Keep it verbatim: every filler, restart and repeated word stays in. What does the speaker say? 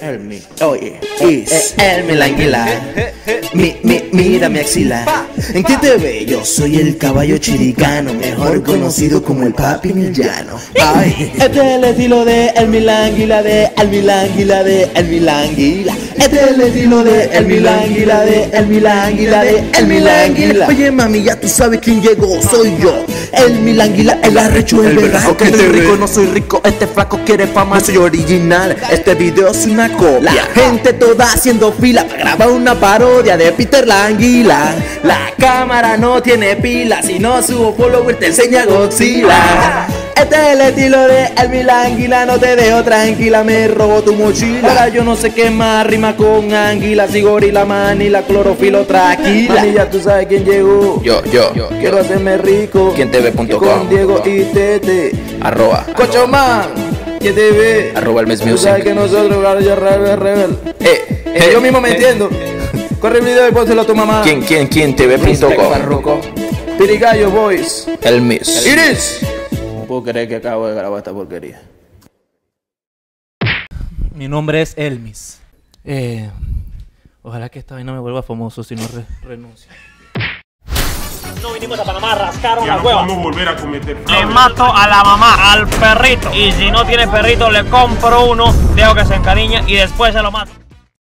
Elmi, oh yeah, es El Milanguila. Mi, mi, mira mi axila. ¿En qué te ve? Yo soy el caballo chiricano, mejor conocido como el papi millano. Ay. Este es el estilo de El Milanguila, de El Milanguila, de El Milanguila. Este es el estilo de El Milanguila, de El Milanguila, de El Milanguila. Oye mami, ya tú sabes quién llegó, soy yo. El Milanguila, el arrecho, el verano. Que estoy rico, no soy rico, este flaco quiere fama, soy original. Este video es una copia. La gente toda haciendo fila para grabar una parodia de Peter La Anguila. La cámara no tiene pila, si no subo follower te enseña Godzilla. Este es el estilo de El Milanguila, no te dejo tranquila, me robó tu mochila. Ahora yo no sé qué más rima con anguila, si gorila, manila, clorofilo, tranquila. Mami, ya tú sabes quién llegó, yo, yo, yo quiero yo. hacerme rico, quien te ve punto com, con Diego y Tete, arroba, Cosho Man. ¿Quién te ve? Arroba Elmis Music. Tú sabes que nosotros, claro, yo rebel, rebel. Eh, eh, yo mismo me eh, entiendo. Eh. Corre el video y pónselo a tu mamá. ¿Quién, quién, quién te ve? Punto com. Pirigallo Boys. Elmis. Iris. No puedo creer que acabo de grabar esta porquería. Mi nombre es Elmis. Eh, ojalá que esta vaina me vuelva famoso, si no re renuncio. No vinimos a Panamá, rascaron las huevas. No volver a cometer fraude. Le mato a la mamá, al perrito. Y si no tiene perrito, le compro uno, dejo que se encariña y después se lo mato.